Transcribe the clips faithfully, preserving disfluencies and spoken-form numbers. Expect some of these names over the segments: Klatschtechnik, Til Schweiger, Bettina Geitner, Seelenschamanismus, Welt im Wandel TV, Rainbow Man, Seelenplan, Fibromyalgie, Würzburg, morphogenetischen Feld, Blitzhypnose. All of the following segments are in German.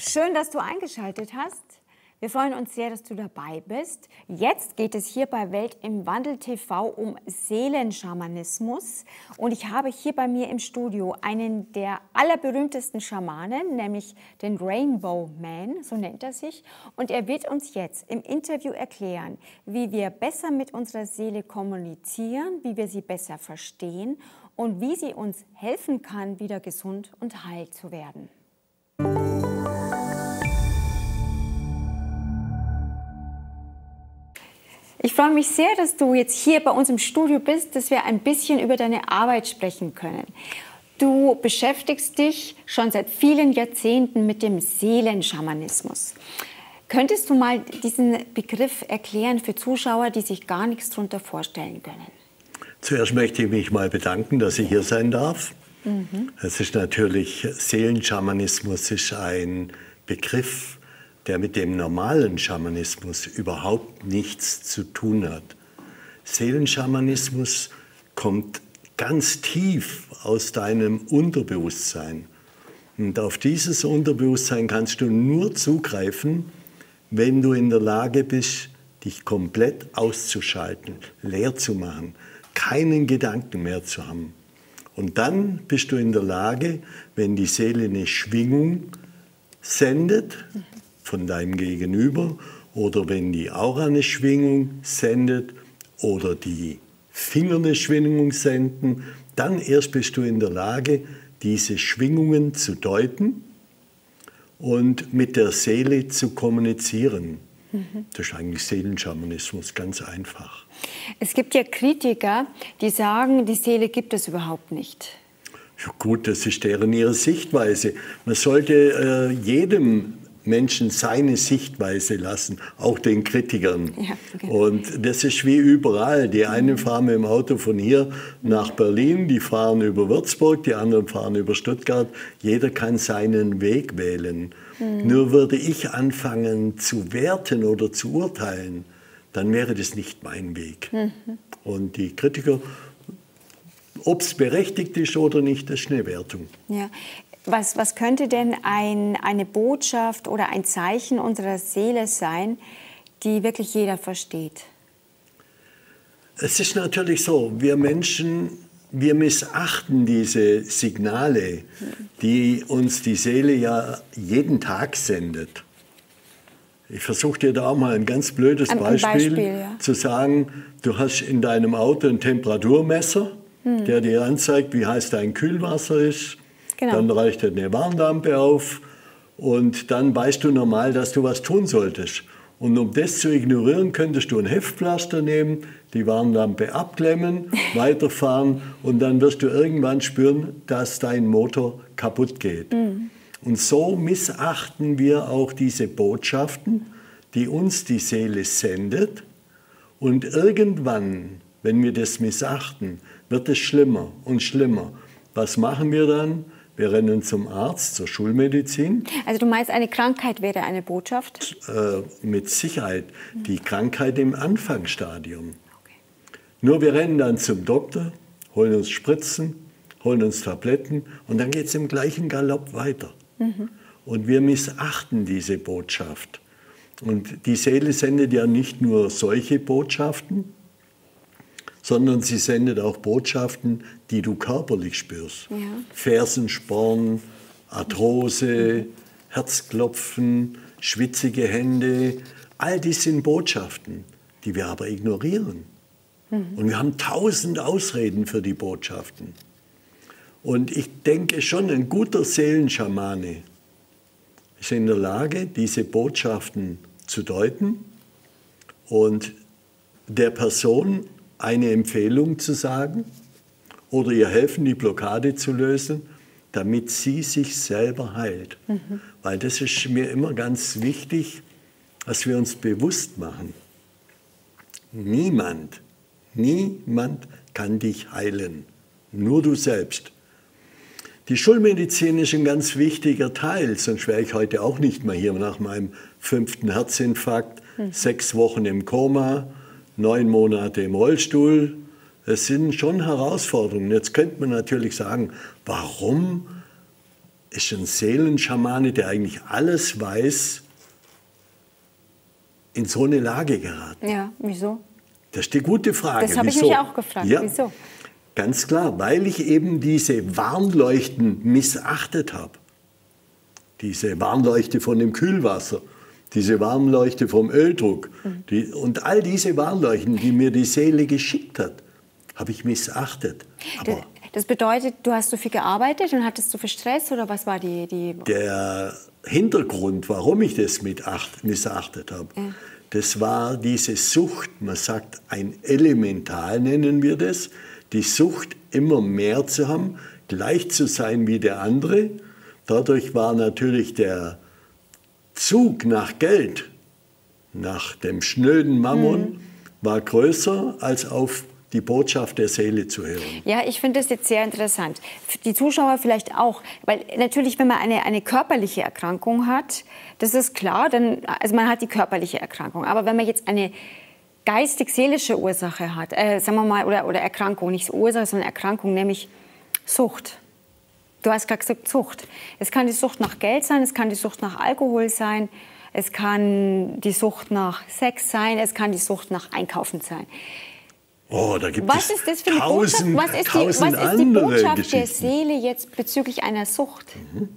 Schön, dass du eingeschaltet hast. Wir freuen uns sehr, dass du dabei bist. Jetzt geht es hier bei Welt im Wandel T V um Seelenschamanismus. Und ich habe hier bei mir im Studio einen der allerberühmtesten Schamanen, nämlich den Rainbow Man, so nennt er sich. Und er wird uns jetzt im Interview erklären, wie wir besser mit unserer Seele kommunizieren, wie wir sie besser verstehen und wie sie uns helfen kann, wieder gesund und heil zu werden. Ich freue mich sehr, dass du jetzt hier bei uns im Studio bist, dass wir ein bisschen über deine Arbeit sprechen können. Du beschäftigst dich schon seit vielen Jahrzehnten mit dem Seelenschamanismus. Könntest du mal diesen Begriff erklären für Zuschauer, die sich gar nichts darunter vorstellen können? Zuerst möchte ich mich mal bedanken, dass ich hier sein darf. Mhm. Es ist natürlich, Seelenschamanismus ist ein Begriff, der mit dem normalen Schamanismus überhaupt nichts zu tun hat. Seelenschamanismus kommt ganz tief aus deinem Unterbewusstsein. Und auf dieses Unterbewusstsein kannst du nur zugreifen, wenn du in der Lage bist, dich komplett auszuschalten, leer zu machen, keinen Gedanken mehr zu haben. Und dann bist du in der Lage, wenn die Seele eine Schwingung sendet, von deinem Gegenüber, oder wenn die Aura eine Schwingung sendet oder die Finger eine Schwingung senden, dann erst bist du in der Lage, diese Schwingungen zu deuten und mit der Seele zu kommunizieren. Das ist eigentlich Seelenschamanismus, ganz einfach. Es gibt ja Kritiker, die sagen, die Seele gibt es überhaupt nicht. Ja gut, das ist deren ihre Sichtweise. Man sollte äh, jedem Menschen seine Sichtweise lassen, auch den Kritikern. Ja, okay. Und das ist wie überall. Die einen fahren mit dem Auto von hier nach Berlin, die fahren über Würzburg, die anderen fahren über Stuttgart. Jeder kann seinen Weg wählen. Mhm. Nur würde ich anfangen zu werten oder zu urteilen, dann wäre das nicht mein Weg. Mhm. Und die Kritiker, ob es berechtigt ist oder nicht, das ist eine Wertung. Ja. Was, was könnte denn ein, eine Botschaft oder ein Zeichen unserer Seele sein, die wirklich jeder versteht? Es ist natürlich so, wir Menschen, wir missachten diese Signale, die uns die Seele ja jeden Tag sendet. Ich versuche dir da auch mal ein ganz blödes ein, Beispiel, ein Beispiel ja. zu sagen. Du hast in deinem Auto ein Temperaturmesser, hm. der dir anzeigt, wie heiß dein Kühlwasser ist. Genau. Dann leuchtet eine Warnlampe auf und dann weißt du normal, dass du was tun solltest. Und um das zu ignorieren, könntest du ein Heftpflaster nehmen, die Warnlampe abklemmen, weiterfahren und dann wirst du irgendwann spüren, dass dein Motor kaputt geht. Mhm. Und so missachten wir auch diese Botschaften, die uns die Seele sendet. Und irgendwann, wenn wir das missachten, wird es schlimmer und schlimmer. Was machen wir dann? Wir rennen zum Arzt, zur Schulmedizin. Also du meinst, eine Krankheit wäre eine Botschaft? Äh, mit Sicherheit. Die Krankheit im Anfangsstadium. Okay. Nur wir rennen dann zum Doktor, holen uns Spritzen, holen uns Tabletten und dann geht es im gleichen Galopp weiter. Mhm. Und wir missachten diese Botschaft. Und die Seele sendet ja nicht nur solche Botschaften, sondern sie sendet auch Botschaften, die du körperlich spürst. Ja. Fersensporn, Arthrose, Herzklopfen, schwitzige Hände. All dies sind Botschaften, die wir aber ignorieren. Mhm. Und wir haben tausend Ausreden für die Botschaften. Und ich denke schon, ein guter Seelenschamane ist in der Lage, diese Botschaften zu deuten und der Person eine Empfehlung zu sagen oder ihr helfen, die Blockade zu lösen, damit sie sich selber heilt. Mhm. Weil das ist mir immer ganz wichtig, dass wir uns bewusst machen. Niemand, niemand kann dich heilen. Nur du selbst. Die Schulmedizin ist ein ganz wichtiger Teil, sonst wäre ich heute auch nicht mehr hier nach meinem fünften Herzinfarkt, mhm. sechs Wochen im Koma, neun Monate im Rollstuhl. Es sind schon Herausforderungen. Jetzt könnte man natürlich sagen, warum ist ein Seelenschamane, der eigentlich alles weiß, in so eine Lage geraten? Ja, wieso? Das ist die gute Frage. Das habe ich mich auch gefragt. Ja. Wieso? Ganz klar, weil ich eben diese Warnleuchten missachtet habe. Diese Warnleuchte von dem Kühlwasser, diese Warnleuchte vom Öldruck, mhm. die, und all diese Warnleuchten, die mir die Seele geschickt hat, habe ich missachtet. Aber das, das bedeutet, du hast so viel gearbeitet und hattest so viel Stress, oder was war die... die der Hintergrund, warum ich das mitacht, missachtet habe, ja. das war diese Sucht, man sagt ein Elemental nennen wir das, die Sucht immer mehr zu haben, gleich zu sein wie der andere. Dadurch war natürlich der Zug nach Geld, nach dem schnöden Mammon, mhm. war größer als auf die Botschaft der Seele zu hören. Ja, ich finde das jetzt sehr interessant. Für die Zuschauer vielleicht auch, weil natürlich, wenn man eine, eine körperliche Erkrankung hat, das ist klar, dann, also man hat die körperliche Erkrankung. Aber wenn man jetzt eine geistig-seelische Ursache hat, äh, sagen wir mal, oder, oder Erkrankung, nicht Ursache, sondern Erkrankung, nämlich Sucht. Du hast gerade gesagt Sucht. Es kann die Sucht nach Geld sein, es kann die Sucht nach Alkohol sein, es kann die Sucht nach Sex sein, es kann die Sucht nach Einkaufen sein. Oh, da gibt was es ist das für eine tausend, Botschaft? Was ist tausend die, was ist die Botschaft der Seele jetzt bezüglich einer Sucht? Mhm.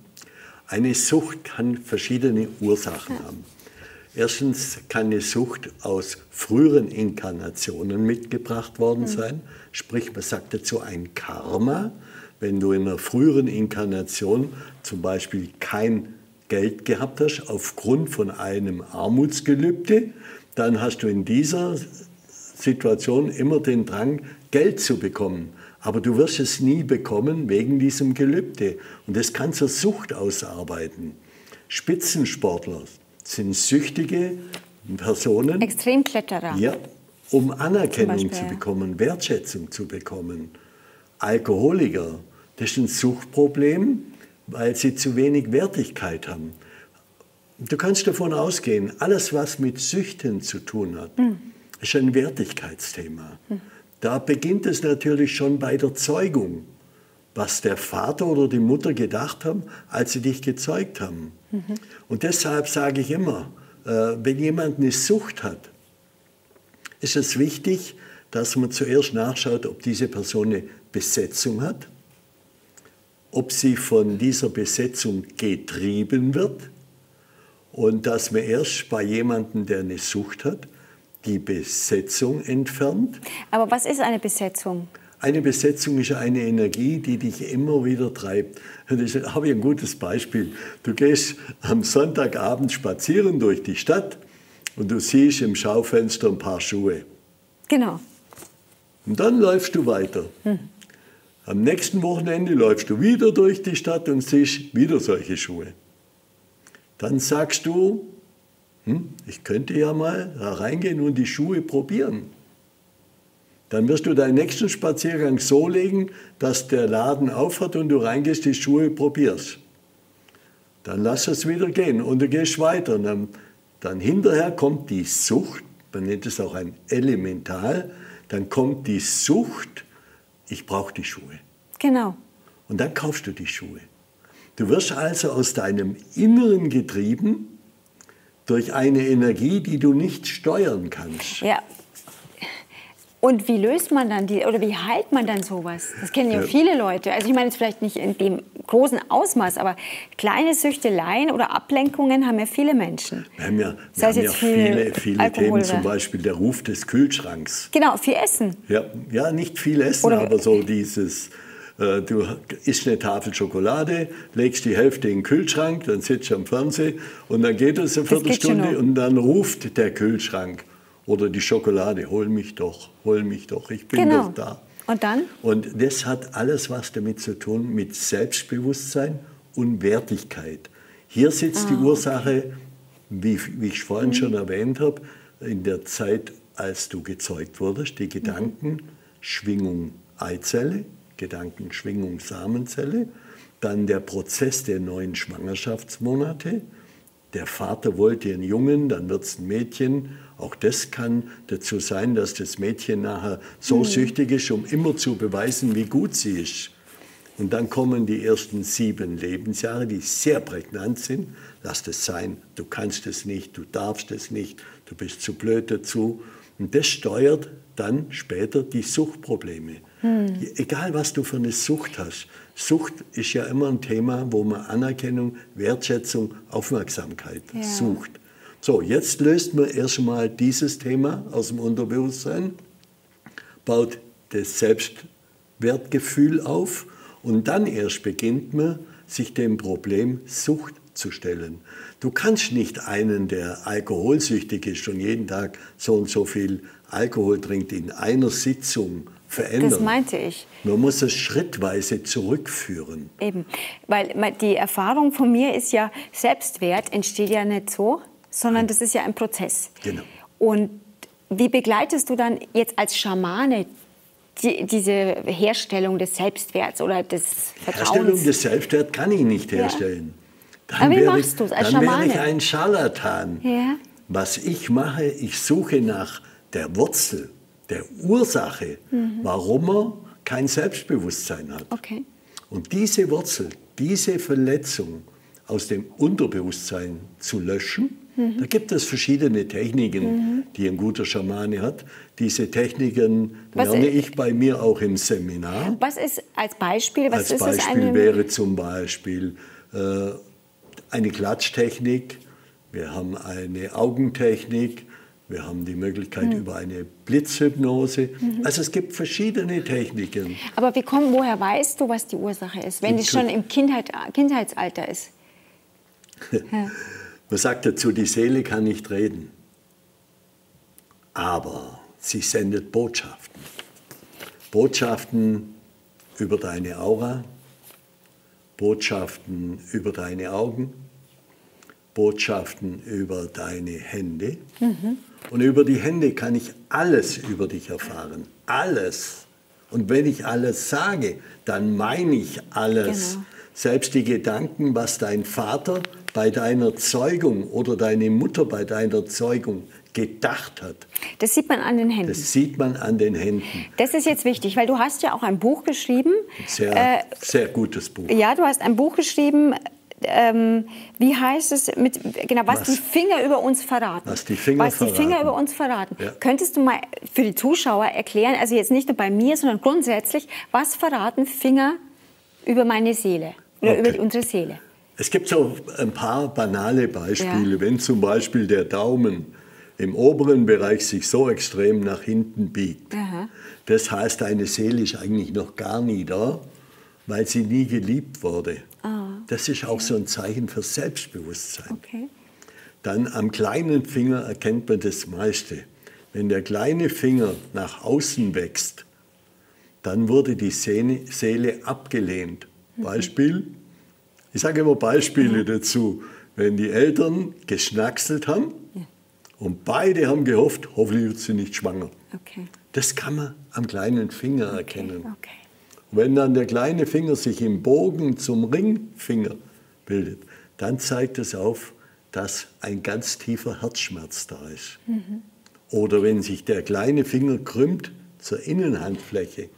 Eine Sucht kann verschiedene Ursachen ja. haben. Erstens kann eine Sucht aus früheren Inkarnationen mitgebracht worden mhm. sein. Sprich, man sagt dazu ein Karma. Wenn du in einer früheren Inkarnation zum Beispiel kein Geld gehabt hast, aufgrund von einem Armutsgelübde, dann hast du in dieser Situation immer den Drang, Geld zu bekommen. Aber du wirst es nie bekommen wegen diesem Gelübde. Und das kann zur Sucht ausarbeiten. Spitzensportler sind süchtige Personen. Extremkletterer. Ja, um Anerkennung zu bekommen, Wertschätzung zu bekommen. Alkoholiker, das ist ein Suchtproblem, weil sie zu wenig Wertigkeit haben. Du kannst davon ausgehen, alles, was mit Süchten zu tun hat, mhm. ist ein Wertigkeitsthema. Mhm. Da beginnt es natürlich schon bei der Zeugung, was der Vater oder die Mutter gedacht haben, als sie dich gezeugt haben. Mhm. Und deshalb sage ich immer, wenn jemand eine Sucht hat, ist es wichtig, dass man zuerst nachschaut, ob diese Person eine Besetzung hat, ob sie von dieser Besetzung getrieben wird, und dass man erst bei jemandem, der eine Sucht hat, die Besetzung entfernt. Aber was ist eine Besetzung? Eine Besetzung ist eine Energie, die dich immer wieder treibt. Da habe ich ein gutes Beispiel. Du gehst am Sonntagabend spazieren durch die Stadt und du siehst im Schaufenster ein paar Schuhe. Genau. Und dann läufst du weiter. Hm. Am nächsten Wochenende läufst du wieder durch die Stadt und siehst wieder solche Schuhe. Dann sagst du, hm, ich könnte ja mal da reingehen und die Schuhe probieren. Dann wirst du deinen nächsten Spaziergang so legen, dass der Laden aufhat und du reingehst, die Schuhe probierst. Dann lass es wieder gehen und du gehst weiter. Und dann, dann hinterher kommt die Sucht, man nennt es auch ein Elemental. Dann kommt die Sucht, ich brauche die Schuhe. Genau. Und dann kaufst du die Schuhe. Du wirst also aus deinem Inneren getrieben durch eine Energie, die du nicht steuern kannst. Ja. Und wie löst man dann die, oder wie heilt man dann sowas? Das kennen ja, ja viele Leute. Also ich meine jetzt vielleicht nicht in dem großen Ausmaß, aber kleine Süchteleien oder Ablenkungen haben ja viele Menschen. Wir haben ja, das heißt wir haben ja viele, viele Themen, zum Beispiel der Ruf des Kühlschranks. Genau, viel Essen. Ja, ja nicht viel Essen, oder aber so dieses, äh, du isst eine Tafel Schokolade, legst die Hälfte in den Kühlschrank, dann sitzt du am Fernseher und dann geht es eine Viertelstunde und dann ruft der Kühlschrank oder die Schokolade, hol mich doch, hol mich doch, ich bin genau. doch da. Und dann? Und das hat alles was damit zu tun, mit Selbstbewusstsein und Wertigkeit. Hier sitzt ah, die Ursache, okay. wie, wie ich vorhin mhm. schon erwähnt habe, in der Zeit, als du gezeugt wurdest, die Gedankenschwingung Eizelle, Gedankenschwingung Samenzelle, dann der Prozess der neuen Schwangerschaftsmonate. Der Vater wollte einen Jungen, dann wird es ein Mädchen. Auch das kann dazu sein, dass das Mädchen nachher so mhm. süchtig ist, um immer zu beweisen, wie gut sie ist. Und dann kommen die ersten sieben Lebensjahre, die sehr prägnant sind. Lass das sein, du kannst es nicht, du darfst es nicht, du bist zu blöd dazu. Und das steuert dann später die Suchtprobleme. Hm. Egal, was du für eine Sucht hast. Sucht ist ja immer ein Thema, wo man Anerkennung, Wertschätzung, Aufmerksamkeit ja. sucht. So, jetzt löst man erstmal dieses Thema aus dem Unterbewusstsein, baut das Selbstwertgefühl auf und dann erst beginnt man, sich dem Problem Sucht zu stellen. Du kannst nicht einen, der alkoholsüchtig ist und jeden Tag so und so viel Alkohol trinkt, in einer Sitzung verändern. Das meinte ich. Man muss es schrittweise zurückführen. Eben, weil die Erfahrung von mir ist ja, Selbstwert entsteht ja nicht so, sondern das ist ja ein Prozess. Genau. Und wie begleitest du dann jetzt als Schamane Die, diese Herstellung des Selbstwerts oder des Vertrauens? Herstellung des Selbstwerts kann ich nicht herstellen. Ja. Dann Aber wie machst du es als Schamane? Dann wäre ich ein Scharlatan. Ja. Was ich mache, ich suche nach der Wurzel, der Ursache, mhm. warum er kein Selbstbewusstsein hat. Okay. Und diese Wurzel, diese Verletzung aus dem Unterbewusstsein zu löschen, mhm. da gibt es verschiedene Techniken, mhm. die ein guter Schamane hat. Diese Techniken was lerne ist, ich bei mir auch im Seminar. Was ist als Beispiel? Was als ist Beispiel es eine... wäre zum Beispiel äh, eine Klatschtechnik, wir haben eine Augentechnik, wir haben die Möglichkeit mhm. über eine Blitzhypnose. Mhm. Also es gibt verschiedene Techniken. Aber wie komm, woher weißt du, was die Ursache ist, wenn die schon im Kindheit, Kindheitsalter ist? Ja. Man sagt dazu, die Seele kann nicht reden, aber sie sendet Botschaften. Botschaften über deine Aura, Botschaften über deine Augen, Botschaften über deine Hände. Mhm. Und über die Hände kann ich alles über dich erfahren, alles. Und wenn ich alles sage, dann meine ich alles. Genau. Selbst die Gedanken, was dein Vater bei deiner Zeugung oder deine Mutter bei deiner Zeugung gedacht hat. Das sieht man an den Händen. Das sieht man an den Händen. Das ist jetzt wichtig, weil du hast ja auch ein Buch geschrieben. Sehr, äh, sehr gutes Buch. Ja, du hast ein Buch geschrieben. Ähm, wie heißt es mit genau was, was die Finger über uns verraten? Was die Finger, was die verraten. Finger über uns verraten. Ja. Könntest du mal für die Zuschauer erklären, also jetzt nicht nur bei mir, sondern grundsätzlich, was verraten Finger über meine Seele oder okay. über unsere Seele? Es gibt so ein paar banale Beispiele. Ja. Wenn zum Beispiel der Daumen im oberen Bereich sich so extrem nach hinten biegt, aha. das heißt, deine Seele ist eigentlich noch gar nie da, weil sie nie geliebt wurde. Ah. Das ist auch so ein Zeichen für Selbstbewusstsein. Okay. Dann am kleinen Finger erkennt man das meiste. Wenn der kleine Finger nach außen wächst, dann wurde die Seele abgelehnt. Beispiel? Ich sage immer Beispiele dazu. Wenn die Eltern geschnackselt haben und beide haben gehofft, hoffentlich wird sie nicht schwanger. Okay. Das kann man am kleinen Finger erkennen. Okay. Okay. Wenn dann der kleine Finger sich im Bogen zum Ringfinger bildet, dann zeigt es auf, dass ein ganz tiefer Herzschmerz da ist. Mhm. Oder wenn sich der kleine Finger krümmt zur Innenhandfläche,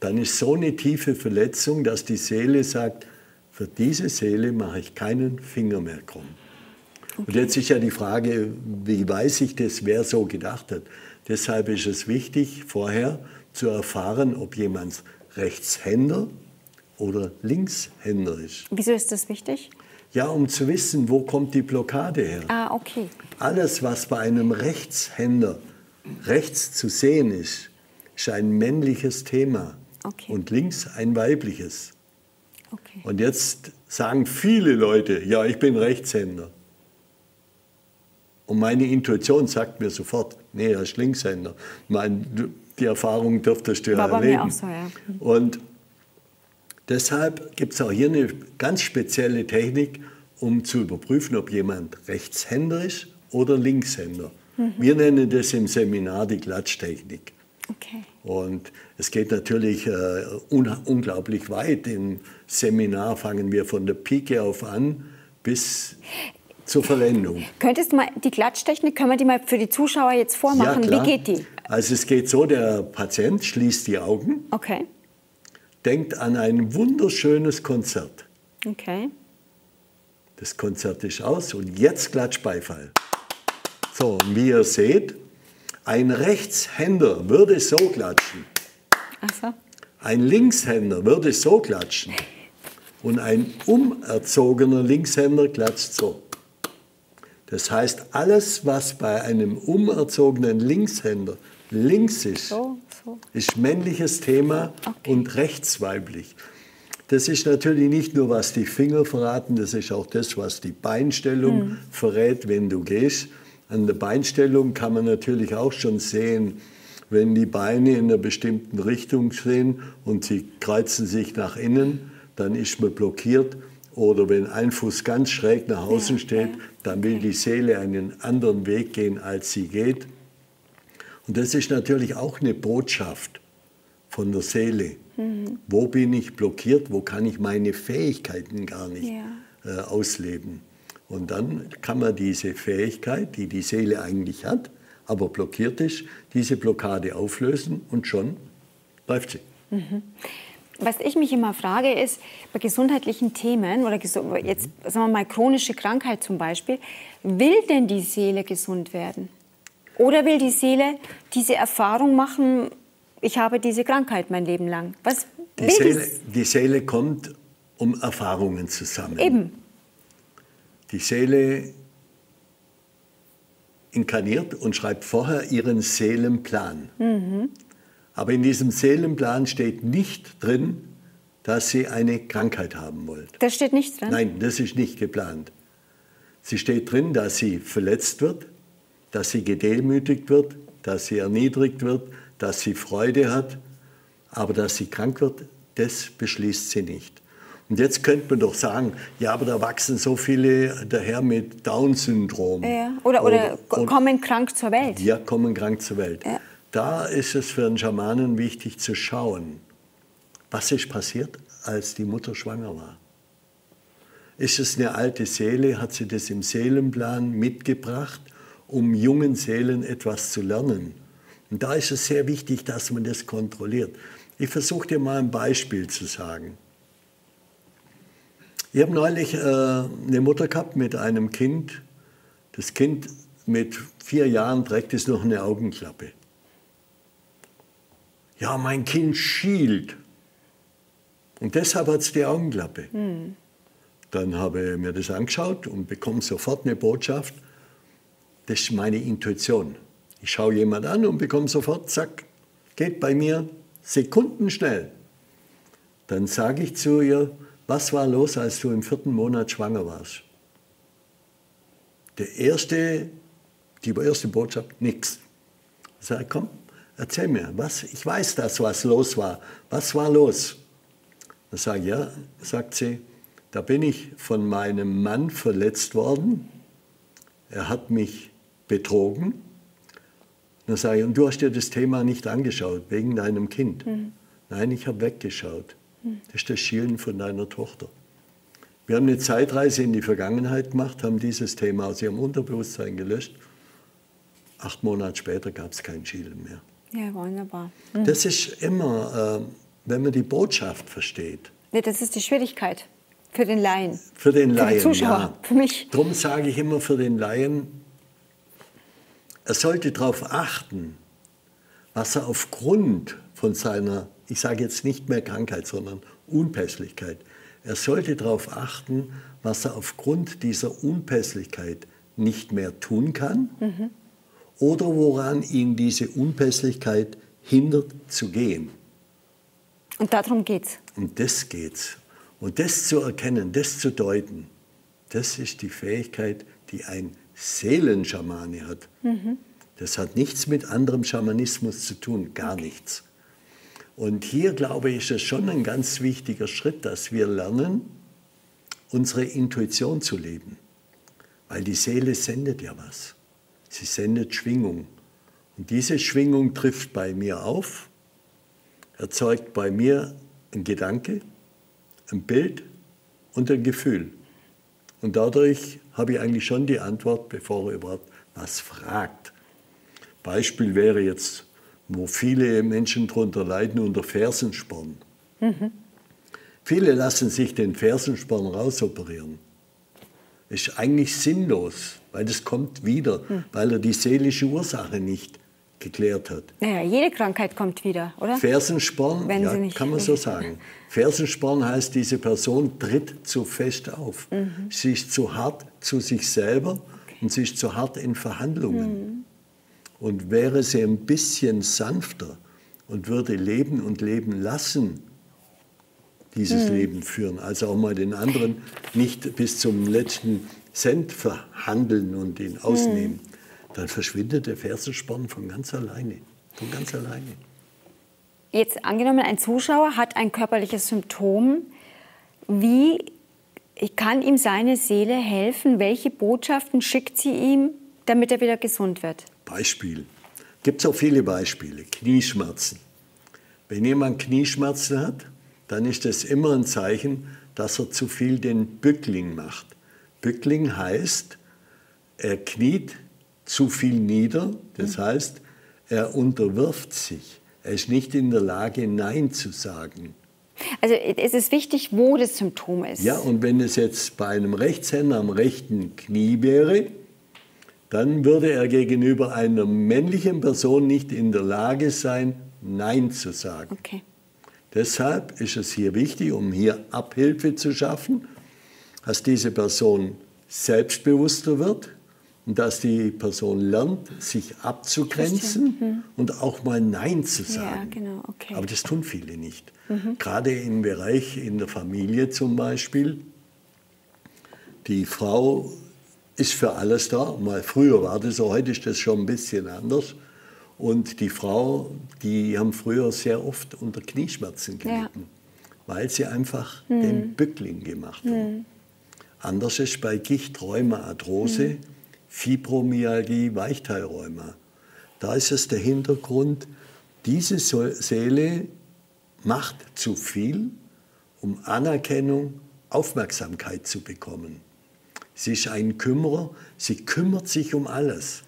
dann ist so eine tiefe Verletzung, dass die Seele sagt, für diese Seele mache ich keinen Finger mehr krumm. Okay. Und jetzt ist ja die Frage, wie weiß ich das, wer so gedacht hat. Deshalb ist es wichtig, vorher zu erfahren, ob jemand Rechtshänder oder Linkshänder ist. Wieso ist das wichtig? Ja, um zu wissen, wo kommt die Blockade her. Ah, okay. Alles, was bei einem Rechtshänder rechts zu sehen ist, ist ein männliches Thema okay. und links ein weibliches. Okay. Und jetzt sagen viele Leute, ja, ich bin Rechtshänder. Und meine Intuition sagt mir sofort, nee, er ist Linkshänder. Mein, die Erfahrung dürftest du ja erleben. So, ja. Und deshalb gibt es auch hier eine ganz spezielle Technik, um zu überprüfen, ob jemand Rechtshänder ist oder Linkshänder. Mhm. Wir nennen das im Seminar die Klatschtechnik. Okay. Und es geht natürlich äh, un unglaublich weit. Im Seminar fangen wir von der Pike auf an bis zur Verwendung. Könntest du mal die Klatschtechnik, können wir die mal für die Zuschauer jetzt vormachen? Ja, klar. Wie geht die? Also es geht so, der Patient schließt die Augen. Okay. denkt an ein wunderschönes Konzert. Okay. Das Konzert ist aus und jetzt klatscht Beifall. So, wie ihr seht, ein Rechtshänder würde so klatschen. Ach so. Ein Linkshänder würde so klatschen. Und ein umerzogener Linkshänder klatscht so. Das heißt, alles, was bei einem umerzogenen Linkshänder links ist, so, so. ist männliches Thema okay. und rechtsweiblich. Das ist natürlich nicht nur, was die Finger verraten, das ist auch das, was die Beinstellung hm. verrät, wenn du gehst. An der Beinstellung kann man natürlich auch schon sehen, wenn die Beine in einer bestimmten Richtung stehen und sie kreuzen sich nach innen, dann ist man blockiert. Oder wenn ein Fuß ganz schräg nach außen ja, steht, ja. dann will die Seele einen anderen Weg gehen, als sie geht. Und das ist natürlich auch eine Botschaft von der Seele. Mhm. Wo bin ich blockiert, wo kann ich meine Fähigkeiten gar nicht ja. äh, ausleben? Und dann kann man diese Fähigkeit, die die Seele eigentlich hat, aber blockiert ist, diese Blockade auflösen und schon läuft sie. Mhm. Was ich mich immer frage, ist, bei gesundheitlichen Themen, oder jetzt sagen wir mal chronische Krankheit zum Beispiel, will denn die Seele gesund werden? Oder will die Seele diese Erfahrung machen, ich habe diese Krankheit mein Leben lang? Was die, Seele, die Seele kommt, um Erfahrungen zu sammeln. Eben. Die Seele inkarniert und schreibt vorher ihren Seelenplan. Mhm. Aber in diesem Seelenplan steht nicht drin, dass sie eine Krankheit haben wollt. Das steht nicht drin? Nein, das ist nicht geplant. Sie steht drin, dass sie verletzt wird, dass sie gedemütigt wird, dass sie erniedrigt wird, dass sie Freude hat. Aber dass sie krank wird, das beschließt sie nicht. Und jetzt könnte man doch sagen, ja, aber da wachsen so viele daher mit Down-Syndrom. Ja, oder, oder, oder kommen krank zur Welt. Ja, kommen krank zur Welt. Ja. Da ist es für einen Schamanen wichtig zu schauen, was ist passiert, als die Mutter schwanger war. Ist es eine alte Seele, hat sie das im Seelenplan mitgebracht, um jungen Seelen etwas zu lernen? Und da ist es sehr wichtig, dass man das kontrolliert. Ich versuche dir mal ein Beispiel zu sagen. Ich habe neulich äh, eine Mutter gehabt mit einem Kind. Das Kind mit vier Jahren trägt es noch eine Augenklappe. Ja, mein Kind schielt. Und deshalb hat es die Augenklappe. Mhm. Dann habe ich mir das angeschaut und bekomme sofort eine Botschaft. Das ist meine Intuition. Ich schaue jemanden an und bekomme sofort, zack, geht bei mir sekundenschnell. Dann sage ich zu ihr, was war los, als du im vierten Monat schwanger warst? Der erste, die erste Botschaft, nichts. Ich sage, komm. Erzähl mir, was, ich weiß das, was los war. Was war los? Dann sage ich, ja, sagt sie, da bin ich von meinem Mann verletzt worden. Er hat mich betrogen. Dann sage ich, und du hast dir das Thema nicht angeschaut, wegen deinem Kind. Mhm. Nein, ich habe weggeschaut. Das ist das Schielen von deiner Tochter. Wir haben eine Zeitreise in die Vergangenheit gemacht, haben dieses Thema aus ihrem Unterbewusstsein gelöscht. Acht Monate später gab es kein Schielen mehr. Ja, wunderbar. Mhm. Das ist immer, äh, wenn man die Botschaft versteht. Ja, das ist die Schwierigkeit für den Laien. Für den Laien, für den Zuschauer, ja. Für mich. Darum sage ich immer für den Laien, er sollte darauf achten, was er aufgrund von seiner, ich sage jetzt nicht mehr Krankheit, sondern Unpässlichkeit, er sollte darauf achten, was er aufgrund dieser Unpässlichkeit nicht mehr tun kann. Mhm. Oder woran ihn diese Unpässlichkeit hindert, zu gehen. Und darum geht's. Und das geht's. Und das zu erkennen, das zu deuten, das ist die Fähigkeit, die ein Seelenschamane hat. Mhm. Das hat nichts mit anderem Schamanismus zu tun, gar okay. nichts. Und hier, glaube ich, ist es schon ein ganz wichtiger Schritt, dass wir lernen, unsere Intuition zu leben. Weil die Seele sendet ja was. Sie sendet Schwingung. Und diese Schwingung trifft bei mir auf, erzeugt bei mir ein Gedanke, ein Bild und ein Gefühl. Und dadurch habe ich eigentlich schon die Antwort, bevor er überhaupt was fragt. Beispiel wäre jetzt, wo viele Menschen darunter leiden, unter Fersensporn. Mhm. Viele lassen sich den Fersensporn rausoperieren. Ist eigentlich sinnlos, weil das kommt wieder, mhm. weil er die seelische Ursache nicht geklärt hat. Naja, jede Krankheit kommt wieder, oder? Fersensporn, Wenn ja, sie nicht kann man nicht. so sagen. Fersensporn heißt, diese Person tritt zu fest auf. Mhm. Sie ist zu hart zu sich selber okay. und sie ist zu hart in Verhandlungen. Mhm. Und wäre sie ein bisschen sanfter und würde leben und leben lassen, dieses mhm. Leben führen, also auch mal den anderen nicht bis zum letzten Cent verhandeln und ihn ausnehmen, mhm. dann verschwindet der Fersensporn von ganz alleine. Von ganz alleine. Jetzt angenommen, ein Zuschauer hat ein körperliches Symptom. Wie kann ihm seine Seele helfen? Welche Botschaften schickt sie ihm, damit er wieder gesund wird? Beispiel. Gibt es auch viele Beispiele. Knieschmerzen. Wenn jemand Knieschmerzen hat, dann ist das immer ein Zeichen, dass er zu viel den Bückling macht. Bückling heißt, er kniet zu viel nieder, das heißt, er unterwirft sich. Er ist nicht in der Lage, Nein zu sagen. Also es ist wichtig, wo das Symptom ist. Ja, und wenn es jetzt bei einem Rechtshänder am rechten Knie wäre, dann würde er gegenüber einer männlichen Person nicht in der Lage sein, Nein zu sagen. Okay. Deshalb ist es hier wichtig, um hier Abhilfe zu schaffen, dass diese Person selbstbewusster wird und dass die Person lernt, sich abzugrenzen mhm. und auch mal Nein zu sagen. Ja, genau. Okay. Aber das tun viele nicht. Mhm. Gerade im Bereich in der Familie zum Beispiel. Die Frau ist für alles da. Mal früher war das so, heute ist das schon ein bisschen anders. Und die Frau, die haben früher sehr oft unter Knieschmerzen gelitten, ja. weil sie einfach hm. den Bückling gemacht haben. Hm. Anders ist bei Gicht, Rheuma, Arthrose, hm. Fibromyalgie, Weichteilrheuma. Da ist es der Hintergrund, diese Seele macht zu viel, um Anerkennung, Aufmerksamkeit zu bekommen. Sie ist ein Kümmerer, sie kümmert sich um alles.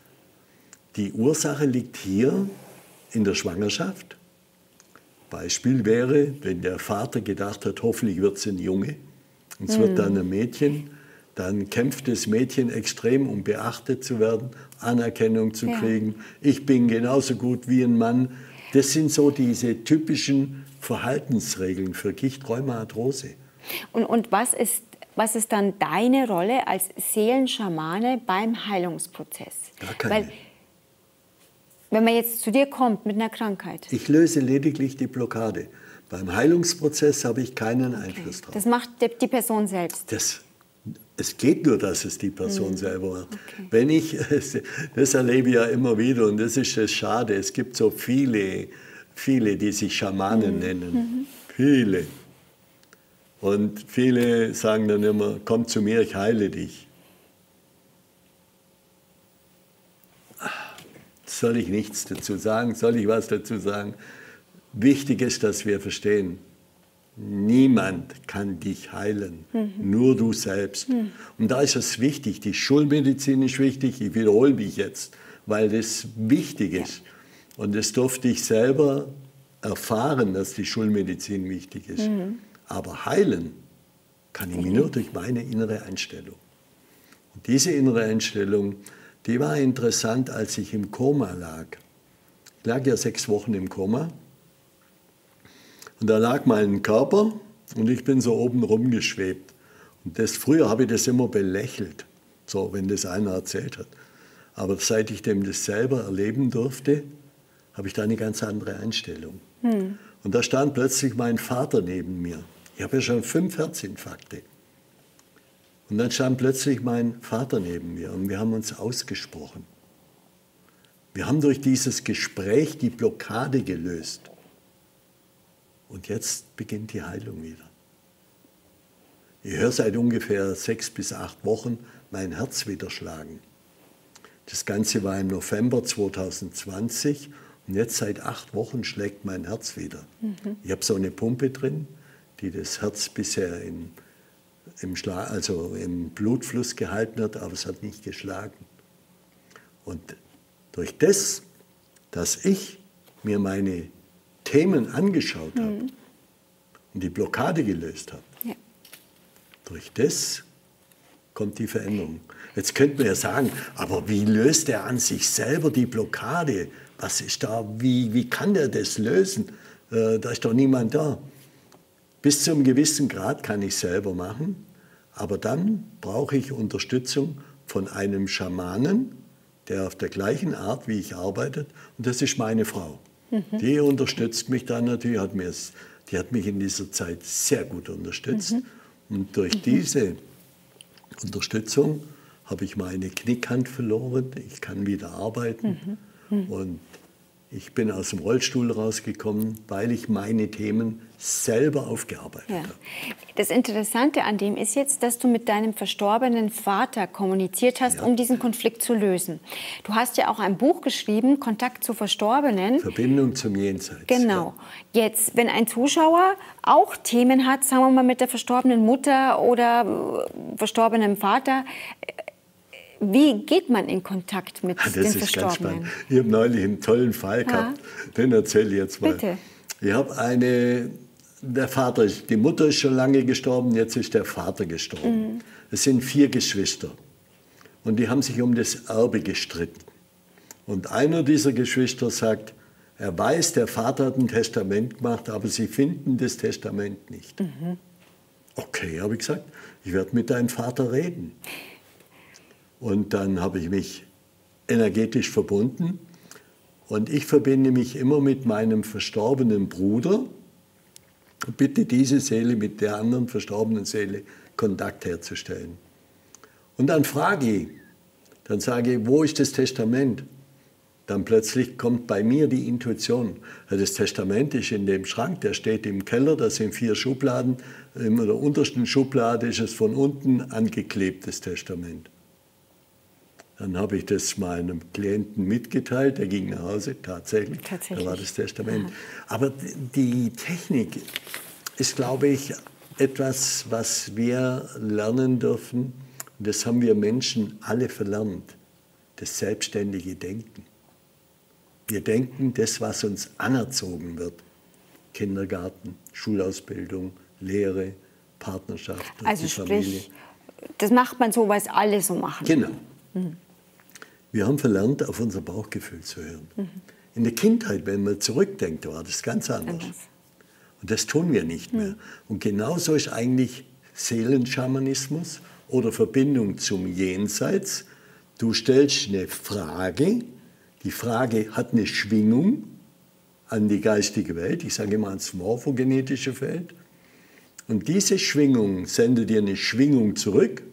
Die Ursache liegt hier in der Schwangerschaft. Beispiel wäre, wenn der Vater gedacht hat, hoffentlich wird es ein Junge, und es mm. wird dann ein Mädchen, dann kämpft das Mädchen extrem, um beachtet zu werden, Anerkennung zu ja. kriegen. Ich bin genauso gut wie ein Mann. Das sind so diese typischen Verhaltensregeln für Gicht, Rheuma, Arthrose. Und, und was ist Was ist dann deine Rolle als Seelenschamane beim Heilungsprozess? Gar keine. Weil, wenn man jetzt zu dir kommt mit einer Krankheit. Ich löse lediglich die Blockade. Beim Heilungsprozess habe ich keinen okay. Einfluss drauf. Das macht die Person selbst? Das, es geht nur, dass es die Person mhm. selber macht. Okay. Wenn ich, das erlebe ich ja immer wieder und das ist das Schade. Es gibt so viele, viele, die sich Schamanen mhm. nennen. Mhm. Viele. Und viele sagen dann immer, komm zu mir, ich heile dich. Soll ich nichts dazu sagen? Soll ich was dazu sagen? Wichtig ist, dass wir verstehen, niemand kann dich heilen, mhm. nur du selbst. Mhm. Und da ist es wichtig, die Schulmedizin ist wichtig, ich wiederhole mich jetzt, weil das wichtig ist. Ja. Und das durfte ich selber erfahren, dass die Schulmedizin wichtig ist. Mhm. Aber heilen kann ich mir nur durch meine innere Einstellung. Und diese innere Einstellung, die war interessant, als ich im Koma lag. Ich lag ja sechs Wochen im Koma. Und da lag mein Körper und ich bin so oben rumgeschwebt. Und das, früher habe ich das immer belächelt, so wenn das einer erzählt hat. Aber seit ich dem das selber erleben durfte, habe ich da eine ganz andere Einstellung. Hm. Und da stand plötzlich mein Vater neben mir. Ich habe ja schon fünf Herzinfarkte. Und dann stand plötzlich mein Vater neben mir und wir haben uns ausgesprochen. Wir haben durch dieses Gespräch die Blockade gelöst. Und jetzt beginnt die Heilung wieder. Ich höre seit ungefähr sechs bis acht Wochen mein Herz wieder schlagen. Das Ganze war im November zweitausendzwanzig. Und jetzt seit acht Wochen schlägt mein Herz wieder. Mhm. Ich habe so eine Pumpe drin, die das Herz bisher im, im, Schlag, also im Blutfluss gehalten hat, aber es hat nicht geschlagen. Und durch das, dass ich mir meine Themen angeschaut habe, mhm. und die Blockade gelöst hat, ja. durch das kommt die Veränderung. Jetzt könnte man ja sagen, aber wie löst er an sich selber die Blockade? Was ist da, wie, wie kann der das lösen? Äh, da ist doch niemand da. Bis zu einem gewissen Grad kann ich es selber machen, aber dann brauche ich Unterstützung von einem Schamanen, der auf der gleichen Art, wie ich arbeitet, und das ist meine Frau. Mhm. Die unterstützt mich dann natürlich, hat mir, die hat mich in dieser Zeit sehr gut unterstützt. Mhm. Und durch mhm. diese Unterstützung habe ich meine Knickhand verloren, ich kann wieder arbeiten. Mhm. Mhm. Und ich bin aus dem Rollstuhl rausgekommen, weil ich meine Themen selber aufgearbeitet ja. habe. Das Interessante an dem ist jetzt, dass du mit deinem verstorbenen Vater kommuniziert hast, ja. um diesen Konflikt zu lösen. Du hast ja auch ein Buch geschrieben, Kontakt zu Verstorbenen. Verbindung zum Jenseits. Genau. Ja. Jetzt, wenn ein Zuschauer auch Themen hat, sagen wir mal mit der verstorbenen Mutter oder verstorbenen Vater, wie geht man in Kontakt mit den Verstorbenen? Das ist ganz spannend. Ich habe neulich einen tollen Fall gehabt, den erzähle ich jetzt mal. Bitte. Ich habe eine, der Vater, die Mutter ist schon lange gestorben, jetzt ist der Vater gestorben. Mhm. Es sind vier Geschwister und die haben sich um das Erbe gestritten. Und einer dieser Geschwister sagt, er weiß, der Vater hat ein Testament gemacht, aber sie finden das Testament nicht. Mhm. Okay, habe ich gesagt, ich werde mit deinem Vater reden. Und dann habe ich mich energetisch verbunden. Und ich verbinde mich immer mit meinem verstorbenen Bruder und bitte diese Seele mit der anderen verstorbenen Seele Kontakt herzustellen. Und dann frage ich, dann sage ich, wo ist das Testament? Dann plötzlich kommt bei mir die Intuition. Das Testament ist in dem Schrank, der steht im Keller, da sind vier Schubladen. In der untersten Schublade ist es von unten angeklebt, das Testament. Dann habe ich das meinem Klienten mitgeteilt, der ging nach Hause, tatsächlich, tatsächlich. Da war das Testament. Aha. Aber die Technik ist, glaube ich, etwas, was wir lernen dürfen. Das haben wir Menschen alle verlernt, das selbstständige Denken. Wir denken das, was uns anerzogen wird. Kindergarten, Schulausbildung, Lehre, Partnerschaft, also die Familie. Sprich, das macht man so, weil es alle so machen. Genau. Mhm. Wir haben verlernt, auf unser Bauchgefühl zu hören. Mhm. In der Kindheit, wenn man zurückdenkt, war das ganz anders. anders. Und das tun wir nicht mhm. mehr. Und genauso ist eigentlich Seelenschamanismus oder Verbindung zum Jenseits. Du stellst eine Frage, die Frage hat eine Schwingung an die geistige Welt, ich sage immer ans morphogenetische Feld. Und diese Schwingung sendet dir eine Schwingung zurück.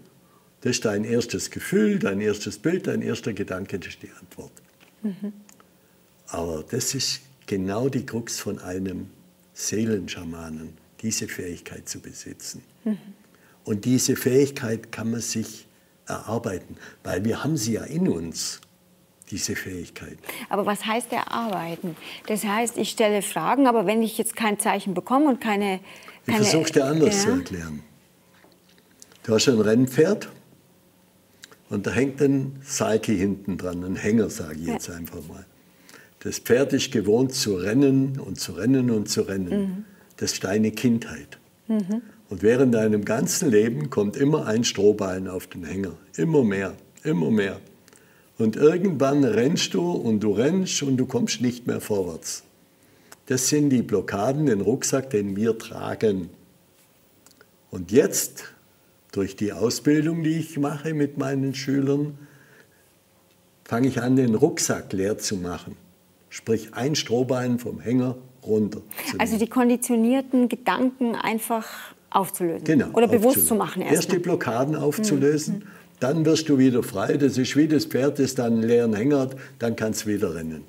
Das ist dein erstes Gefühl, dein erstes Bild, dein erster Gedanke, das ist die Antwort. Mhm. Aber das ist genau die Krux von einem Seelenschamanen, diese Fähigkeit zu besitzen. Mhm. Und diese Fähigkeit kann man sich erarbeiten, weil wir haben sie ja in uns, diese Fähigkeit. Aber was heißt erarbeiten? Das heißt, ich stelle Fragen, aber wenn ich jetzt kein Zeichen bekomme und keine... keine ich versuche dir anders ja. zu erklären. Du hast ein Rennpferd. Und da hängt ein Seilchen hinten dran, ein Hänger, sage ich jetzt einfach mal. Das Pferd ist gewohnt zu rennen und zu rennen und zu rennen. Mhm. Das ist deine Kindheit. Mhm. Und während deinem ganzen Leben kommt immer ein Strohballen auf den Hänger. Immer mehr, immer mehr. Und irgendwann rennst du und du rennst und du kommst nicht mehr vorwärts. Das sind die Blockaden, den Rucksack, den wir tragen. Und jetzt... Durch die Ausbildung, die ich mache mit meinen Schülern, fange ich an, den Rucksack leer zu machen. Sprich, ein Strohballen vom Hänger runter. Also die konditionierten Gedanken einfach aufzulösen. Genau, oder aufzulösen. Bewusst zu machen. Erst, erst die Blockaden aufzulösen, mhm. dann wirst du wieder frei. Das ist wie das Pferd, das dann einen leeren Hänger hat, dann kannst du wieder rennen.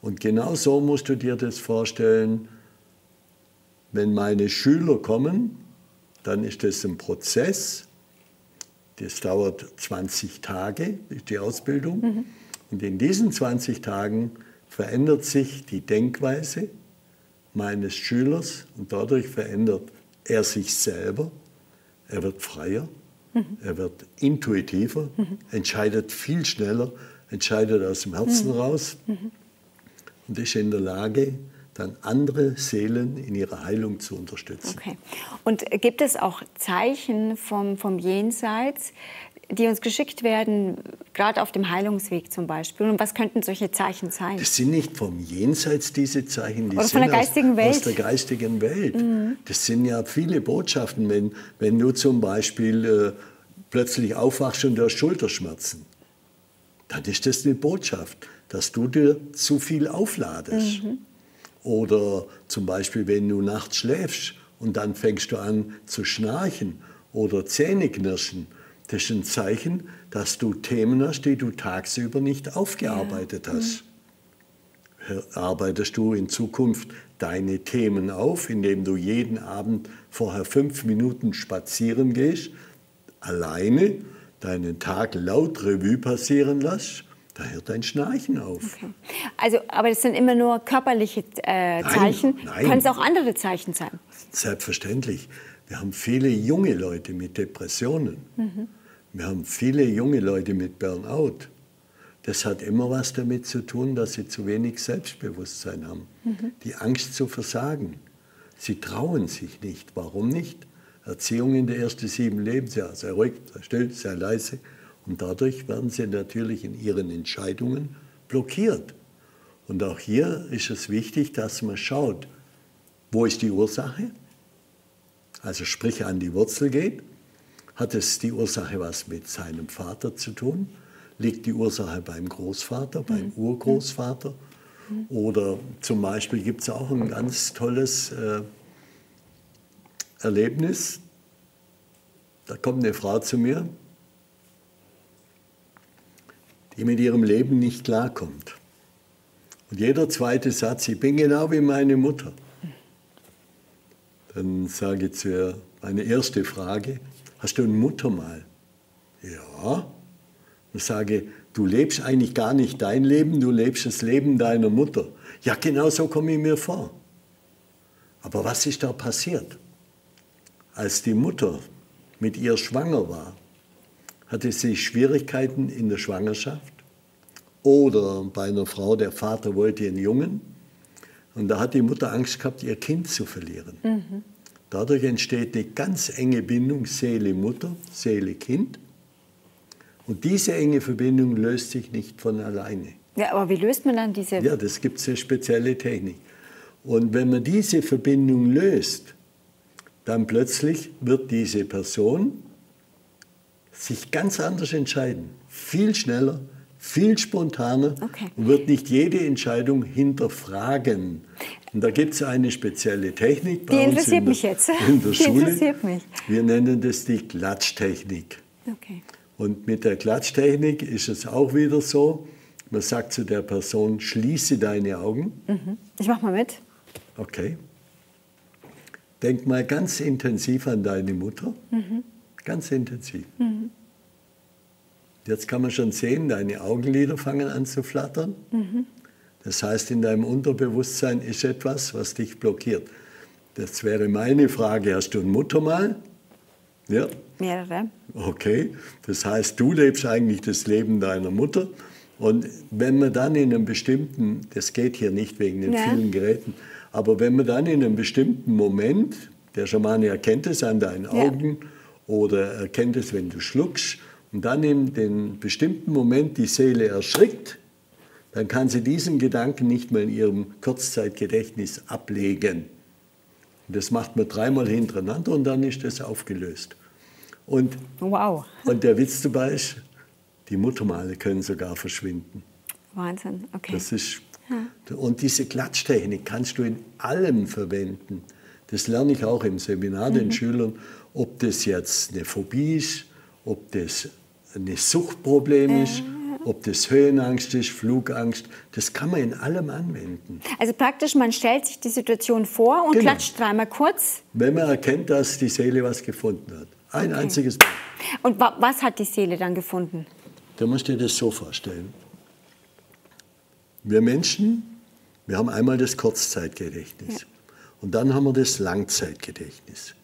Und genau so musst du dir das vorstellen, wenn meine Schüler kommen, dann ist das ein Prozess, das dauert zwanzig Tage, ist die Ausbildung. Mhm. Und in diesen zwanzig Tagen verändert sich die Denkweise meines Schülers und dadurch verändert er sich selber. Er wird freier, mhm. er wird intuitiver, mhm. entscheidet viel schneller, entscheidet aus dem Herzen mhm. raus mhm. und ist in der Lage, dann andere Seelen in ihrer Heilung zu unterstützen. Okay. Und gibt es auch Zeichen vom, vom Jenseits, die uns geschickt werden, gerade auf dem Heilungsweg zum Beispiel? Und was könnten solche Zeichen sein? Das sind nicht vom Jenseits diese Zeichen, die Oder sind von der geistigen aus, Welt. aus der geistigen Welt. Mhm. Das sind ja viele Botschaften, wenn, wenn du zum Beispiel äh, plötzlich aufwachst und du hast Schulterschmerzen. Dann ist das eine Botschaft, dass du dir zu viel aufladest. Mhm. Oder zum Beispiel, wenn du nachts schläfst und dann fängst du an zu schnarchen oder Zähne knirschen. Das ist ein Zeichen, dass du Themen hast, die du tagsüber nicht aufgearbeitet hast. Ja. Mhm. Arbeitest du in Zukunft deine Themen auf, indem du jeden Abend vorher fünf Minuten spazieren gehst, alleine deinen Tag laut Revue passieren lässt? Da hört ein Schnarchen auf. Okay. Also, aber das sind immer nur körperliche äh, Zeichen. Können es auch andere Zeichen sein? Selbstverständlich. Wir haben viele junge Leute mit Depressionen. Mhm. Wir haben viele junge Leute mit Burnout. Das hat immer was damit zu tun, dass sie zu wenig Selbstbewusstsein haben. Mhm. Die Angst zu versagen. Sie trauen sich nicht. Warum nicht? Erziehung in der ersten sieben Lebensjahr. Sehr ruhig, sehr still, sehr leise. Und dadurch werden sie natürlich in ihren Entscheidungen blockiert. Und auch hier ist es wichtig, dass man schaut, wo ist die Ursache? Also sprich, an die Wurzel geht. Hat es die Ursache was mit seinem Vater zu tun? Liegt die Ursache beim Großvater, beim Urgroßvater? Oder zum Beispiel gibt es auch ein ganz tolles äh, Erlebnis. Da kommt eine Frau zu mir, die mit ihrem Leben nicht klarkommt. Und jeder zweite Satz, ich bin genau wie meine Mutter. Dann sage ich zu ihr, meine erste Frage, hast du ein Muttermal? Ja. Dann sage ich, du lebst eigentlich gar nicht dein Leben, du lebst das Leben deiner Mutter. Ja, genau so komme ich mir vor. Aber was ist da passiert? Als die Mutter mit ihr schwanger war, hatte sie Schwierigkeiten in der Schwangerschaft, oder bei einer Frau, der Vater wollte einen Jungen und da hat die Mutter Angst gehabt, ihr Kind zu verlieren. Mhm. Dadurch entsteht eine ganz enge Bindung Seele-Mutter, Seele-Kind, und diese enge Verbindung löst sich nicht von alleine. Ja, aber wie löst man dann diese? Ja, das gibt es eine spezielle Technik. Und wenn man diese Verbindung löst, dann plötzlich wird diese Person sich ganz anders entscheiden, viel schneller, viel spontaner, okay, und wird nicht jede Entscheidung hinterfragen. Und da gibt es eine spezielle Technik bei uns in der, in der Schule. Die interessiert mich. Wir nennen das die Klatschtechnik. Okay. Und mit der Klatschtechnik ist es auch wieder so, man sagt zu der Person, schließe deine Augen. Mhm. Ich mach mal mit. Okay. Denk mal ganz intensiv an deine Mutter. Mhm. Ganz intensiv. Mhm. Jetzt kann man schon sehen, deine Augenlider fangen an zu flattern. Mhm. Das heißt, in deinem Unterbewusstsein ist etwas, was dich blockiert. Das wäre meine Frage. Hast du ein Muttermal? Ja. Mehrere. Okay. Das heißt, du lebst eigentlich das Leben deiner Mutter. Und wenn man dann in einem bestimmten, das geht hier nicht wegen den, ja, vielen Geräten, aber wenn man dann in einem bestimmten Moment, der Schamane erkennt es an deinen, ja, Augen, oder erkennt es, wenn du schluckst, und dann in den bestimmten Moment die Seele erschrickt, dann kann sie diesen Gedanken nicht mehr in ihrem Kurzzeitgedächtnis ablegen. Und das macht man dreimal hintereinander und dann ist das aufgelöst. Und, wow. Und der Witz dabei ist, die Muttermale können sogar verschwinden. Wahnsinn, okay. Das ist, ja. Und diese Klatschtechnik kannst du in allem verwenden. Das lerne ich auch im Seminar den, mhm, Schülern, ob das jetzt eine Phobie ist, ob das ein Suchtproblem ist, äh. ob das Höhenangst ist, Flugangst. Das kann man in allem anwenden. Also praktisch, man stellt sich die Situation vor und, genau, klatscht dreimal kurz. Wenn man erkennt, dass die Seele was gefunden hat. Ein, okay, einziges Mal. Und wa was hat die Seele dann gefunden? Da musst du dir das so vorstellen. Wir Menschen, wir haben einmal das Kurzzeitgedächtnis. Ja. Und dann haben wir das Langzeitgedächtnis.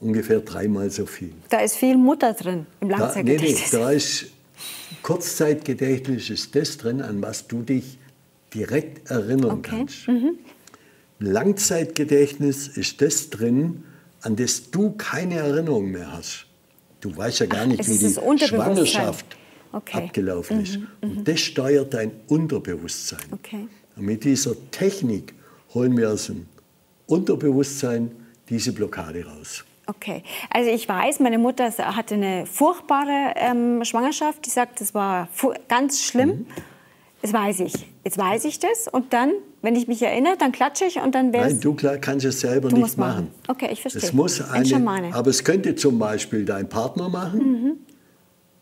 Ungefähr dreimal so viel. Da ist viel Mutter drin im Langzeitgedächtnis. Da, nee, nee, da ist Kurzzeitgedächtnis, ist das drin, an was du dich direkt erinnern, okay, kannst. Mhm. Im Langzeitgedächtnis ist das drin, an das du keine Erinnerung mehr hast. Du weißt ja gar Ach, nicht, wie die Schwangerschaft okay. abgelaufen mhm, ist. Und mhm. das steuert dein Unterbewusstsein. Okay. Und mit dieser Technik holen wir aus dem Unterbewusstsein diese Blockade raus. Okay, also ich weiß, meine Mutter hatte eine furchtbare ähm, Schwangerschaft. Die sagt, das war ganz schlimm. Mhm. Das weiß ich. Jetzt weiß ich das und dann, wenn ich mich erinnere, dann klatsche ich und dann wäre es... Nein, du kannst es selber du nicht machen. machen. Okay, ich verstehe. Es muss eine, ein Schamane. Aber es könnte zum Beispiel dein Partner machen. Mhm.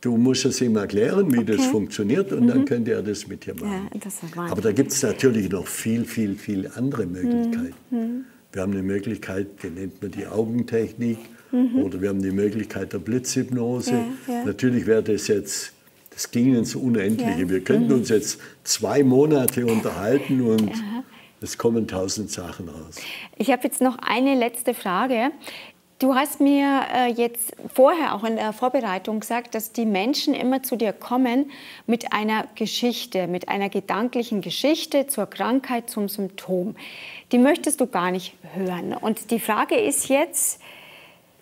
Du musst es ihm erklären, wie okay. das funktioniert und mhm. dann könnte er das mit dir machen. Ja, das ist wahr. Aber da gibt es natürlich noch viel, viel, viel andere Möglichkeiten. Mhm. Wir haben eine Möglichkeit, die nennt man die Augentechnik, mhm. oder wir haben die Möglichkeit der Blitzhypnose. Ja, ja. Natürlich wäre das jetzt, das ging ins Unendliche. Ja. Wir könnten mhm. uns jetzt zwei Monate unterhalten und ja. es kommen tausend Sachen raus. Ich habe jetzt noch eine letzte Frage. Du hast mir äh, jetzt vorher auch in der Vorbereitung gesagt, dass die Menschen immer zu dir kommen mit einer Geschichte, mit einer gedanklichen Geschichte zur Krankheit, zum Symptom. Die möchtest du gar nicht hören. Und die Frage ist jetzt,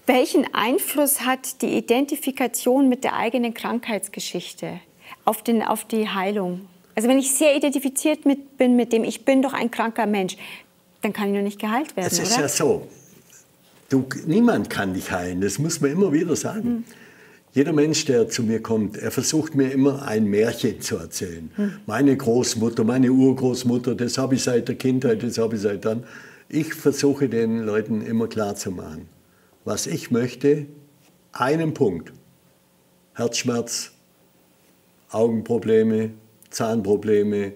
welchen Einfluss hat die Identifikation mit der eigenen Krankheitsgeschichte auf, den, auf die Heilung? Also wenn ich sehr identifiziert mit, bin mit dem, ich bin doch ein kranker Mensch, dann kann ich noch nicht geheilt werden, oder? Das ist ja so. Du, niemand kann dich heilen, das muss man immer wieder sagen. Mhm. Jeder Mensch, der zu mir kommt, er versucht mir immer ein Märchen zu erzählen. Mhm. Meine Großmutter, meine Urgroßmutter, das habe ich seit der Kindheit, das habe ich seit dann. Ich versuche den Leuten immer klarzumachen, was ich möchte, einen Punkt. Herzschmerz, Augenprobleme, Zahnprobleme,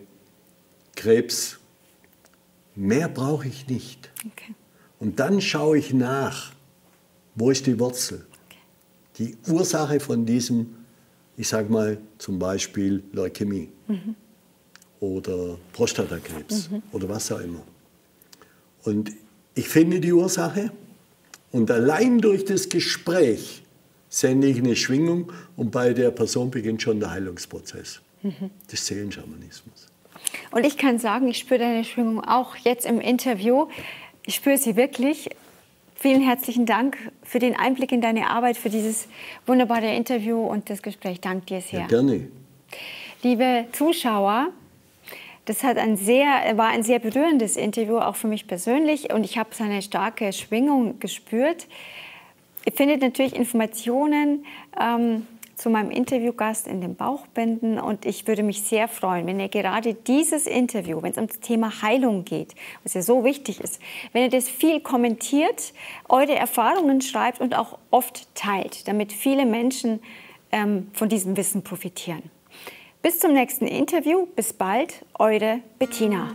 Krebs. Mehr brauche ich nicht. Okay. Und dann schaue ich nach, wo ist die Wurzel? Die Ursache von diesem, ich sage mal, zum Beispiel Leukämie mhm. oder Prostatakrebs mhm. oder was auch immer. Und ich finde die Ursache und allein durch das Gespräch sende ich eine Schwingung und bei der Person beginnt schon der Heilungsprozess mhm. des Seelenschamanismus. Und ich kann sagen, ich spüre deine Schwingung auch jetzt im Interview. Ich spüre Sie wirklich. Vielen herzlichen Dank für den Einblick in deine Arbeit, für dieses wunderbare Interview und das Gespräch. Danke dir sehr. Ja, gerne. Liebe Zuschauer, das hat ein sehr, war ein sehr berührendes Interview, auch für mich persönlich. Und ich habe seine starke Schwingung gespürt. Ihr findet natürlich Informationen ähm, zu meinem Interviewgast in den Bauchbänden. Und ich würde mich sehr freuen, wenn ihr gerade dieses Interview, wenn es um das Thema Heilung geht, was ja so wichtig ist, wenn ihr das viel kommentiert, eure Erfahrungen schreibt und auch oft teilt, damit viele Menschen ähm, von diesem Wissen profitieren. Bis zum nächsten Interview. Bis bald, eure Bettina.